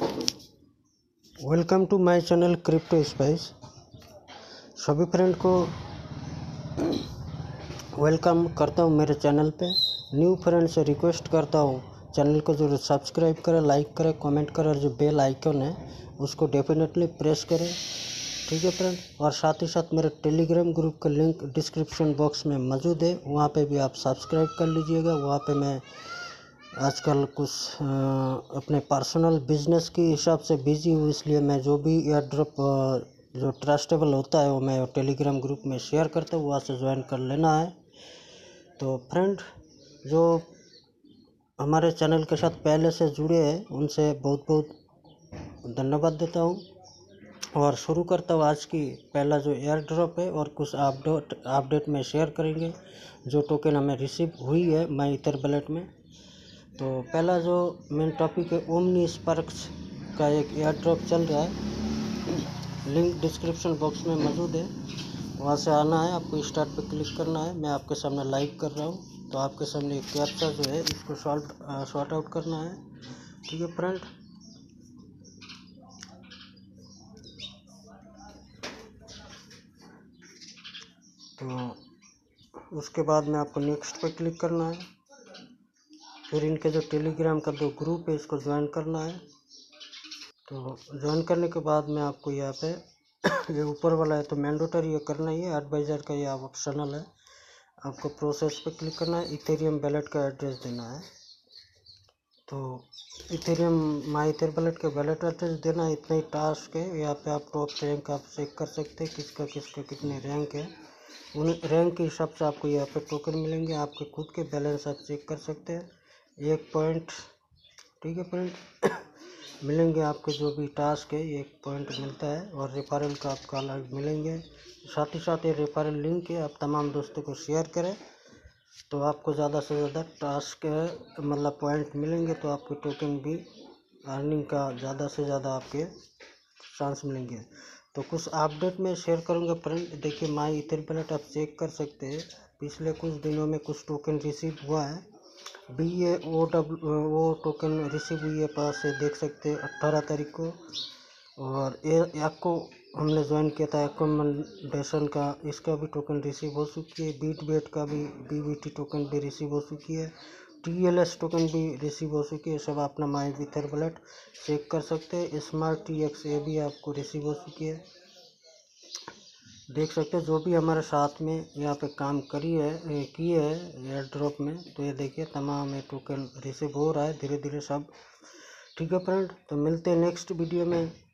Welcome to my channel crypto spice. सभी friend को welcome करता हूँ मेरे चैनल पे। न्यू फ्रेंड से रिक्वेस्ट करता हूँ चैनल को जरूर सब्सक्राइब करें, लाइक करें, कमेंट करें और जो बेल आइकन है उसको डेफिनेटली प्रेस करें, ठीक है फ्रेंड। और साथ ही साथ मेरे टेलीग्राम ग्रुप का लिंक डिस्क्रिप्शन बॉक्स में मौजूद है, वहाँ पे भी आप सब्सक्राइब कर लीजिएगा। वहाँ पे मैं आजकल कुछ अपने पर्सनल बिजनेस के हिसाब से बिजी हूँ, इसलिए मैं जो भी एयर ड्रॉप जो ट्रस्टेबल होता है वो मैं टेलीग्राम ग्रुप में शेयर करता हूँ, वहाँ से ज्वाइन कर लेना है। तो फ्रेंड जो हमारे चैनल के साथ पहले से जुड़े हैं उनसे बहुत बहुत धन्यवाद देता हूँ और शुरू करता हूँ आज की पहला जो एयर ड्रॉप है और कुछ अपडेट में शेयर करेंगे जो टोकन हमें रिसीव हुई है माई इथर वॉलेट में। तो पहला जो मेन टॉपिक है OmniSparks का एक एयर ड्रॉप चल रहा है, लिंक डिस्क्रिप्शन बॉक्स में मौजूद है, वहाँ से आना है आपको, स्टार्ट पे क्लिक करना है। मैं आपके सामने लाइव कर रहा हूँ तो आपके सामने एक कैप्चा जो है इसको शॉर्ट आउट करना है, ठीक है फ्रेंड। तो उसके बाद में आपको नेक्स्ट पे क्लिक करना है, फिर इनके जो टेलीग्राम का दो ग्रुप है इसको ज्वाइन करना है। तो ज्वाइन करने के बाद में आपको यहाँ पे ये ऊपर वाला है तो मैंडेटरी ये करना ही है, एडवाइज़र का ये ऑप्शनल है। आपको प्रोसेस पे क्लिक करना है, इथेरियम वॉलेट का एड्रेस देना है। तो इथेरियम माई इथर वॉलेट का वॉलेट एड्रेस देना है, इतना ही टास्क है। यहाँ पे आप टॉप रैंक आप चेक कर सकते हैं किसका कितने रैंक है, उन रैंक के हिसाब से आपको यहाँ पे टोकन मिलेंगे। आपके खुद के बैलेंस आप चेक कर सकते हैं 1 पॉइंट, ठीक है पॉइंट मिलेंगे आपके जो भी टास्क है 1 पॉइंट मिलता है और रेफरल का आपका अलग मिलेंगे। साथ ही साथ ये रेफरल लिंक है, आप तमाम दोस्तों को शेयर करें तो आपको ज़्यादा से ज़्यादा टास्क मतलब पॉइंट मिलेंगे, तो आपके टोकन भी अर्निंग का ज़्यादा से ज़्यादा आपके चांस मिलेंगे। तो कुछ अपडेट में शेयर करूँगा फ्रेंड। देखिए माई इथर वॉलेट आप चेक कर सकते हैं, पिछले कुछ दिनों में कुछ टोकन रिसीव हुआ है, BAO टोकन रिसीव हुई है पास से देख सकते हैं 18 तारीख को। और एक्को हमने ज्वाइन किया था, एक्कोमडेशन का इसका भी टोकन रिसीव हो चुकी है, BitBet का भी BBT टोकन भी रिसीव हो चुकी है, TLS टोकन भी रिसीव हो चुकी है। सब अपना माई इथर वॉलेट चेक कर सकते हैं। स्मार्ट TX ये भी आपको रिसीव हो चुकी है, देख सकते हैं। जो भी हमारे साथ में यहाँ पे काम किए है एयर ड्रॉप में, तो ये देखिए तमाम ये टोकन रिसीव हो रहा है धीरे धीरे सब, ठीक है फ्रेंड। तो मिलते हैं नेक्स्ट वीडियो में।